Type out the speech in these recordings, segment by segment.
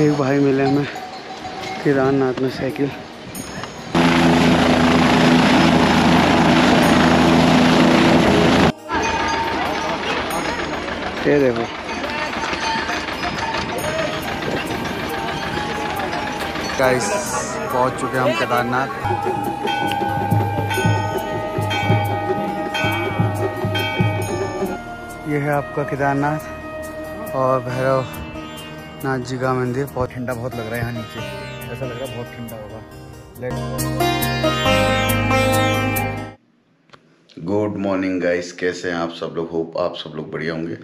एक भाई मिले हमें केदारनाथ में साइकिल। ये देखो गाइस पहुंच चुके हम केदारनाथ। ये है आपका केदारनाथ और भैरवनाथ जी का मंदिर। बहुत ठंडा बहुत लग रहा है यहाँ नीचे, ऐसा लग रहा है बहुत ठंडा होगा। लेट्स गुड मॉर्निंग गाइस, कैसे हैं आप सब लोग? होप आप सब लोग बढ़िया होंगे।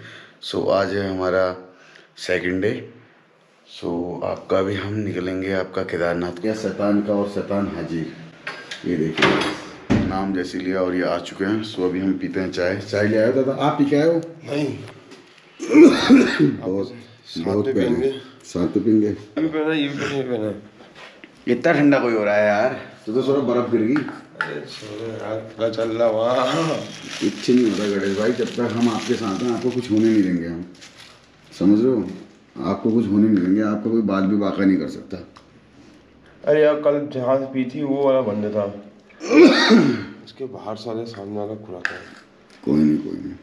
सो आज है हमारा सेकेंड डे। सो आपका भी हम निकलेंगे आपका केदारनाथ का। शैतान का और शैतान हाजिर, ये देखिए नाम जैसे लिया। और ये आ चुके हैं। सो अभी हम पीते हैं चाय। चाय ले आए हो दादा? आप पी के आए हो? नहीं बहुत पहले। साथ तो पीएंगे। इतना ठंडा कोई हो रहा है यार, तो थोड़ा बर्फ गिर गई। अरे चल रहा वहाँ कुछ नहीं होता गणेश भाई, जब तक हम आपके साथ हैं आपको कुछ होने नहीं देंगे हम, समझ रहे हो? आपको कुछ होने नहीं देंगे, आपका कोई बात भी वाक़ा नहीं कर सकता। अरे यार कल जहाँ से पी थी वो वाला बंद था उसके बाहर सारे सामने वाला खुला था। कोई नहीं कोई नहीं,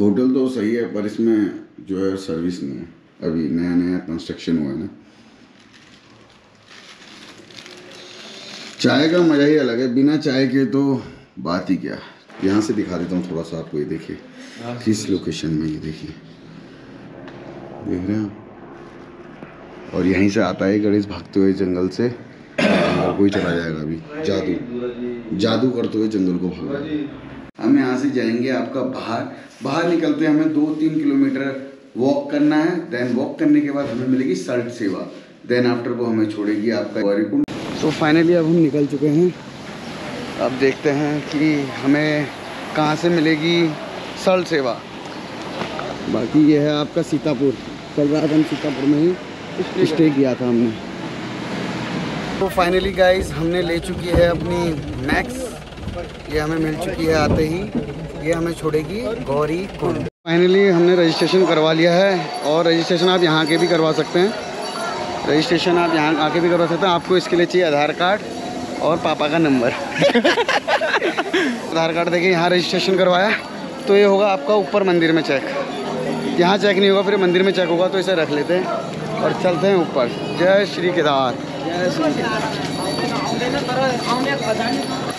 होटल तो सही है पर इसमें जो है सर्विस नहीं है, अभी नया नया कंस्ट्रक्शन हुआ है ना। चाय का मज़ा ही अलग है, बिना चाय के तो बात ही क्या। यहाँ से दिखा देता हूँ थोड़ा सा आपको, ये देखिए किस लोकेशन में, ये देखिए देख रहे हैं आप। और यहीं से आता है गणेश भागते हुए जंगल से, जंगल को ही चला जाएगा अभी। जादू जादू करते हुए जंगल को भाग रहा है। हम यहाँ से जाएंगे आपका बाहर। बाहर निकलते हमें 2-3 किलोमीटर वॉक करना है। देन वॉक करने के बाद हमें मिलेगी सल्ट सेवा। देन आफ्टर वो हमें छोड़ेगी आपका गौरीकुंड। तो फाइनली अब हम निकल चुके हैं। अब देखते हैं कि हमें कहाँ से मिलेगी सल्ट सेवा। बाकी ये है आपका सीतापुर। कल रात हम सीतापुर में ही स्टे किया था हमने। तो फाइनली गाइस हमने ले चुकी है अपनी मैक्स, ये हमें मिल चुकी है आते ही। ये हमें छोड़ेगी गौरीकुंड। फाइनली हमने रजिस्ट्रेशन करवा लिया है और रजिस्ट्रेशन आप यहाँ के भी करवा सकते हैं। रजिस्ट्रेशन आप यहाँ आके भी करवा सकते हैं। आपको इसके लिए चाहिए आधार कार्ड और पापा का नंबर। आधार कार्ड देखिए, यहाँ रजिस्ट्रेशन करवाया तो ये होगा आपका ऊपर मंदिर में चेक। यहाँ चेक नहीं होगा, फिर मंदिर में चेक होगा। तो इसे रख लेते हैं और चलते हैं ऊपर। जय श्री केदार।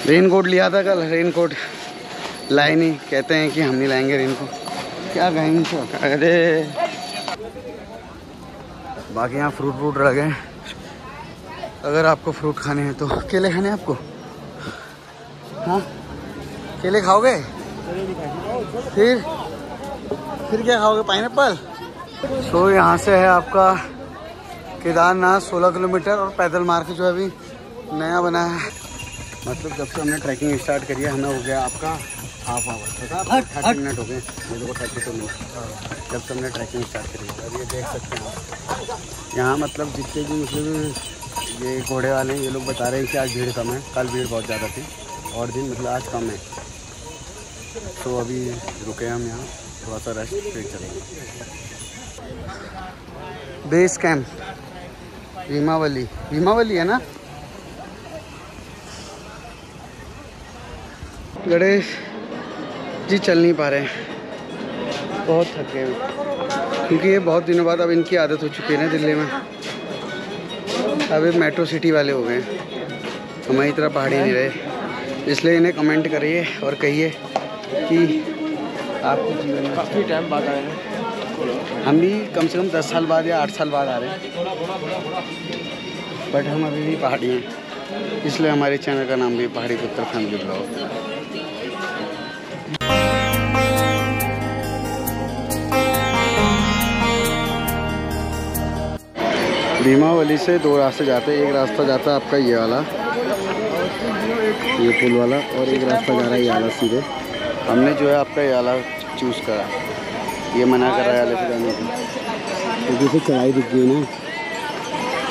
रेन कोट लिया था कल, रेन कोट लाए नहीं। कहते हैं कि हम नहीं लाएंगे रेन कोट, क्या कहेंगे? अरे बाकी यहाँ फ्रूट व्रूट रह गए। अगर आपको फ्रूट खाने हैं तो केले खाने हैं आपको? हाँ केले खाओगे? फिर क्या खाओगे? पाइनएप्पल। सो यहाँ से है आपका केदारनाथ 16 किलोमीटर और पैदल मार्ग जो अभी नया बना है। मतलब जब से हमने ट्रैकिंग स्टार्ट करी है हमें हो गया आपका हाफ आवर, 30 मिनट हो गए मेरे को, 32 मिनट जब से हमने ट्रैकिंग स्टार्ट करी है। अब ये देख सकते हैं यहाँ, मतलब जितने भी मतलब ये घोड़े वाले हैं ये लोग बता रहे हैं कि आज भीड़ कम है, कल भीड़ बहुत ज़्यादा थी और दिन मतलब आज कम है। तो अभी रुके हम यहाँ थोड़ा सा रेस्ट, फिर चलेंगे बेस कैंप भीमावली। भीमावली है ना गणेश जी? चल नहीं पा रहे हैं, बहुत थके हैं क्योंकि ये बहुत दिनों बाद अब इनकी आदत हो चुकी है ना दिल्ली में। अब ये मेट्रो सिटी वाले हो गए, हमारी तरह पहाड़ी नहीं रहे। इसलिए इन्हें कमेंट करिए और कहिए कि आपके जीवन में काफ़ी टाइम बाद आए हैं। हम भी कम से कम 10 साल बाद या 8 साल बाद आ रहे हैं, बट हम अभी भी पहाड़ी हैं। इसलिए हमारे चैनल का नाम भी पहाड़ी उत्तराखंड के ब्लॉग। भीमावली से 2 रास्ते जाते हैं। एक रास्ता जाता है आपका ये वाला, ये पुल वाला, और एक रास्ता जा रहा है ये वाला सीधे। हमने जो है आपका ये वाला चूज़ करा, ये मना कर रहा है वाले से जाने की। जैसे चढ़ाई दिख गई ना,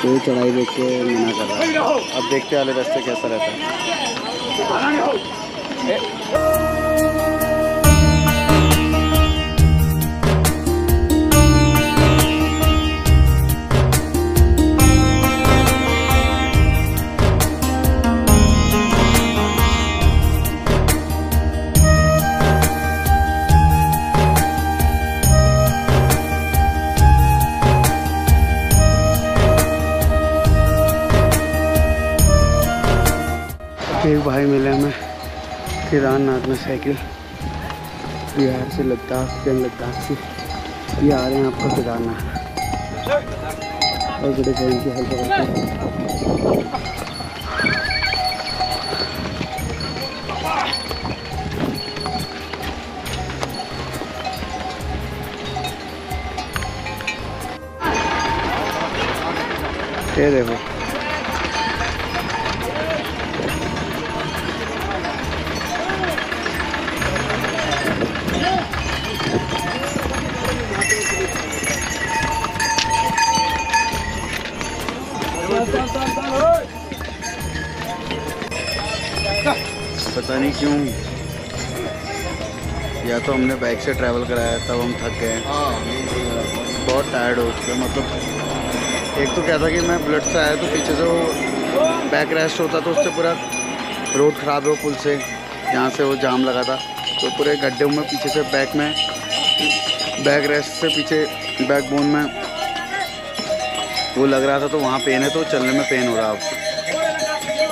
तो चढ़ाई देख के मना कर रहा है। अब देखते वाले रास्ते कैसा रहता है। एक भाई मिले हमें केदारनाथ में साइकिल, बिहार से लद्दाख, जन लद्दाख से ये आ रहे हैं आपका केदारनाथ और बड़े भाई की हेल्प करते हैं। ये देखो पता नहीं क्यों, या तो हमने बाइक से ट्रैवल कराया तब हम थक गए, बहुत टायर्ड हो चुके। मतलब एक तो क्या था कि मैं ब्लड से आया तो पीछे से वो बैक रेस्ट होता तो उससे पूरा रोड ख़राब हो, पुल से यहाँ से वो जाम लगा था तो पूरे गड्ढे में पीछे से बैक में, बैक रेस्ट से पीछे बैक बोन में वो लग रहा था तो वहाँ पेन है, तो चलने में पेन हो रहा है।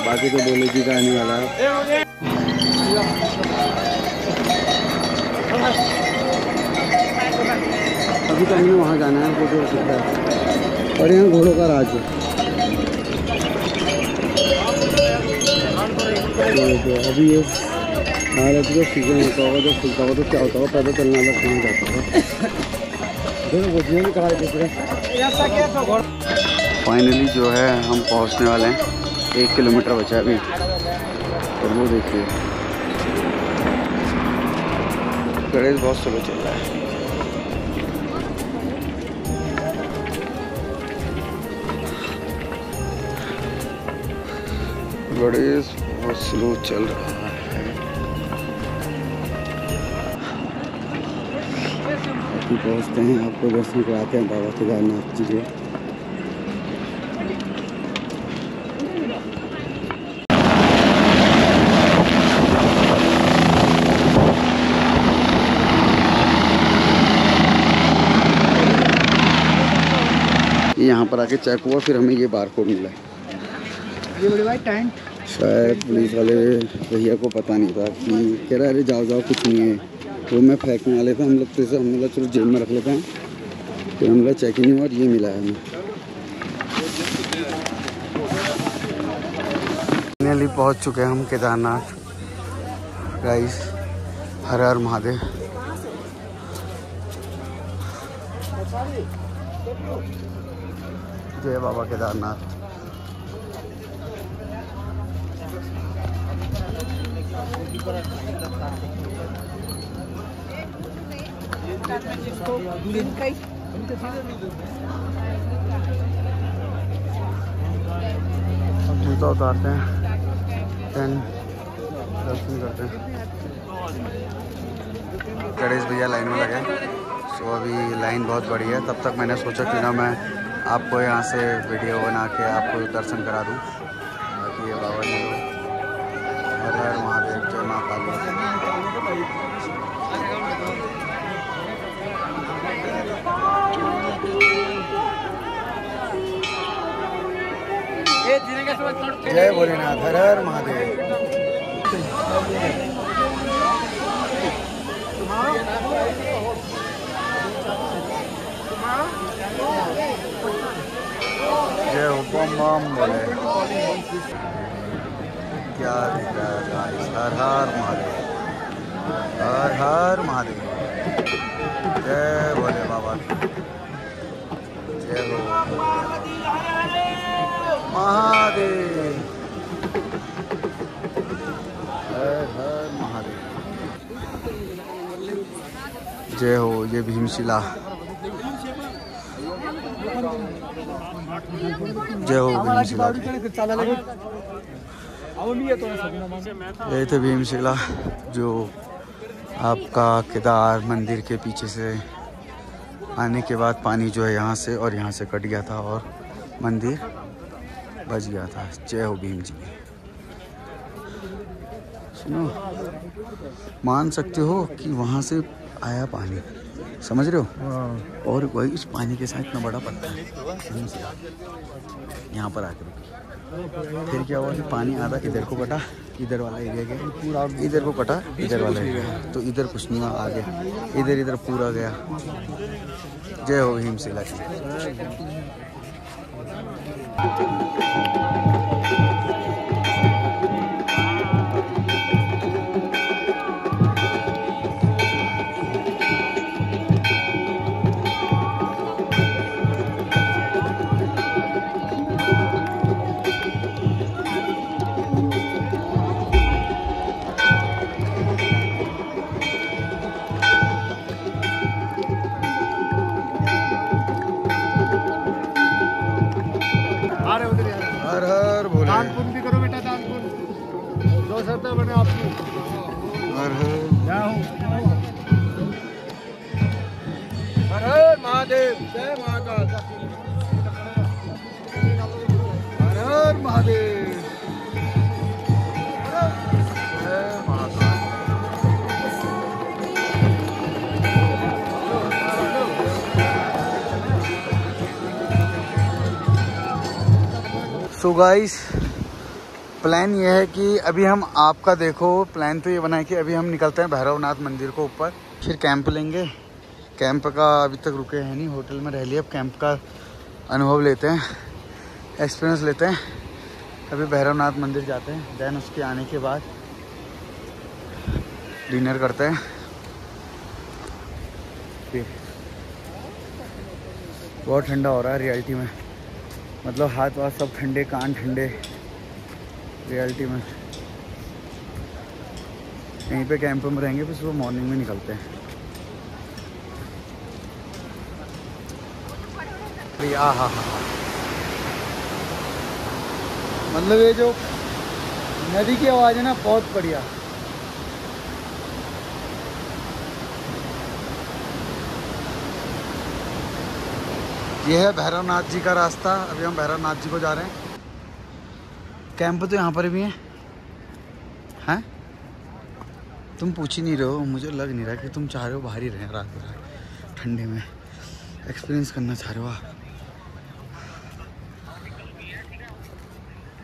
बाकी तो बोले जी का आने वाला है। अभी तो हमें वहाँ जाना है क्योंकि हो सकता है, और यहाँ घोड़ों का राज है। अभी ये भारत जो सीजन होता होगा, जब खुलता होगा तो क्या होता होगा, पैदल चलने वाला कहाँ जाता होगा। फाइनली जो है हम पहुँचने वाले हैं, 1 किलोमीटर बचा है अभी, और वो देखिए गणेश बहुत स्लो चल रहा है। गणेश बहुत स्लो चल रहा है। पहुँचते हैं, आपको दर्शन कराते हैं बाबा केदारनाथ जी के। यहाँ पर आके चेक हुआ, फिर हमें ये बारकोड मिला है। ये बड़े भाई टेंट शायद पुलिस वाले भैया को पता नहीं था कि कह रहा है अरे जाओ जाओ कुछ नहीं है, वो मैं फेंकने वाले थे हम लोग, तो इसे हम बोला चलो जेब में रख लेते हैं, फिर हम लोग चेक इन हुआ और ये मिला है हमें। फाइनली पहुँच चुके हैं हम केदारनाथ गाइस। हर हर महादेव। जय बाबा केदारनाथ। जूता उतारते हैं, दर्शन करते हैं। गणेश भैया लाइन में लगे, सो अभी लाइन बहुत बड़ी है। तब तक मैंने सोचा कि ना मैं आपको यहाँ से वीडियो बना के आपको दर्शन करा दूँ। बाकी ये बाबा जी हर हर महादेव, जय माँ काली। जय भोलेनाथ, हर हर महादेव। जय बम बम बोले। क्या दिख रहा है गाइस, हर हर महादेव, हर हर महादेव। जय भोले बाबा, जय महादेव, हर हर महादेव। जय हो। ये भीमशिला। जय हो भीमशिला। ये थे भीमशिला, जो आपका केदार मंदिर के पीछे से आने के बाद पानी जो है यहाँ से और यहाँ से कट गया था और मंदिर बच गया था। जय हो भीम जी। सुनो, मान सकते हो कि वहाँ से आया पानी, समझ रहे हो, और वही उस पानी के साथ इतना बड़ा पत्थर है यहाँ पर आकर रुकी। फिर क्या हुआ कि पानी आधा इधर को कटा, इधर वाला एरिया गया, पूरा इधर को कटा, इधर वाला एरिया, तो इधर कुछ नहीं आ गया, इधर इधर पूरा गया। जय हो भीमशिला की। सो गाइस, प्लान ये है कि अभी हम आपका देखो, प्लान तो ये बना है कि अभी हम निकलते हैं भैरवनाथ मंदिर को ऊपर, फिर कैंप लेंगे। कैंप का अभी तक रुके हैं नहीं, होटल में रह लिए, अब कैंप का अनुभव लेते हैं, एक्सपीरियंस लेते हैं। अभी भैरवनाथ मंदिर जाते हैं, देन उसके आने के बाद डिनर करते हैं, फिर बहुत ठंडा हो रहा है रियलिटी में, मतलब हाथ वाथ सब ठंडे, कान ठंडे रियलिटी में। यहीं पे कैंप में रहेंगे, फिर सुबह मॉर्निंग में निकलते हैं। मतलब ये जो नदी की आवाज़ है ना, बहुत बढ़िया। ये है भैरवनाथ जी का रास्ता, अभी हम भैरवनाथ जी को जा रहे हैं। कैंप तो यहाँ पर भी है, हैं? तुम पूछ ही नहीं रहे हो, मुझे लग नहीं रहा कि तुम चाह रहे हो बाहर ही रहें रात भर ठंडे में, एक्सपीरियंस करना चाह रहे हो आप।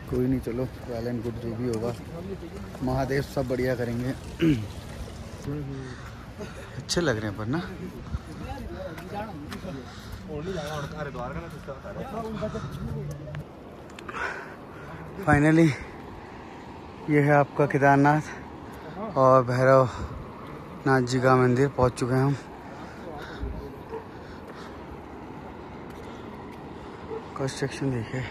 कोई नहीं, चलो वेल एंड गुड, जो भी होगा महादेव सब बढ़िया करेंगे। अच्छे लग रहे हैं पर ना, फाइनली ये है आपका केदारनाथ और भैरवनाथ जी का मंदिर, पहुंच चुके हैं हम। कंस्ट्रक्शन देखिए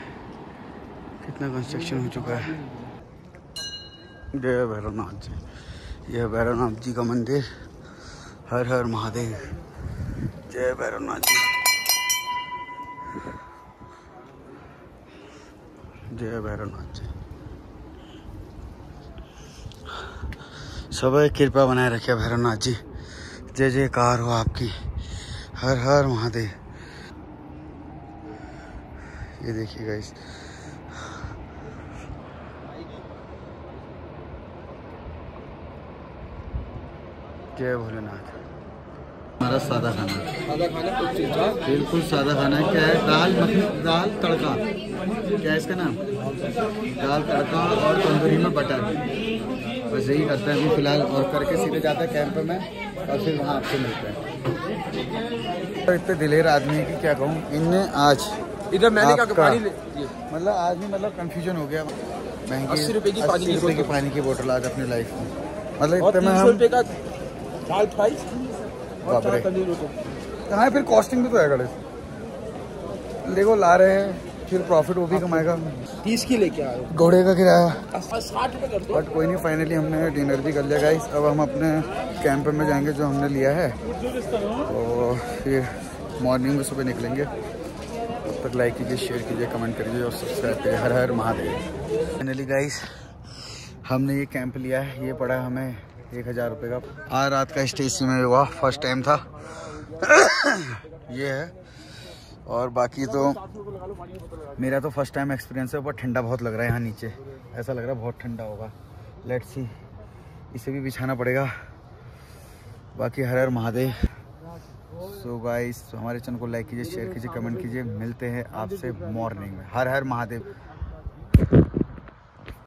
कितना कंस्ट्रक्शन हो चुका है। जय भैरवनाथ जी, यह भैरवनाथ जी का मंदिर। हर हर महादेव, जय भैरवनाथ जी, जय भैरवनाथ जी। सब कृपा बनाए रखे भैरवनाथ जी, जय जयकार हो आपकी, हर हर महादेव। ये देखिए गाइस, जय भोलेनाथ। हमारा सादा खाना है, बिल्कुल सादा खाना है। क्या है? दाल मखनी, दाल तड़का, क्या है इसका नाम, दाल तड़का और तंदूरी में बटर, बस यही करता है अभी फिलहाल। और करके सीधे जाता है कैंप में और फिर वहाँ आपसे मिलता है। तो इतने दिलेर आदमी है कि क्या कहूँ, इनने आज इधर मैंने मतलब आदमी मतलब कंफ्यूजन हो गया। महंगी 80 रुपये की पानी की बोतल आज अपनी लाइफ में, मतलब इतने में हम दाल फ्राई, बाप रे कहाँ। फिर कॉस्टिंग भी तो है गड़े, देखो ला रहे हैं, फिर प्रॉफिट वो भी कमाएगा। 30 की लेके आए घोड़े का किराया 60 रुपये कर दो, बट कोई नहीं। फाइनली हमने डिनर भी कर लिया गाइस, अब हम अपने कैंप में जाएंगे जो हमने लिया है, और फिर मॉर्निंग में सुबह निकलेंगे। तब तक लाइक कीजिए, शेयर कीजिए, कमेंट करिए और सब्सक्राइब करिए। हर हर महादेव। फाइनली गाइस, हमने ये कैंप लिया है, ये पड़ा हमें 1000 रुपये का। आज रात का स्टे इसी में हुआ, फर्स्ट टाइम था ये है, और बाकी तो मेरा तो फर्स्ट टाइम एक्सपीरियंस है। बहुत ठंडा बहुत लग रहा है यहाँ नीचे, ऐसा लग रहा है बहुत ठंडा होगा। लेट्स सी, इसे भी बिछाना पड़ेगा। बाकी हर हर महादेव। सो गाइस, हमारे चैनल को लाइक कीजिए, शेयर कीजिए, कमेंट कीजिए। मिलते हैं आपसे मॉर्निंग में। हर हर महादेव।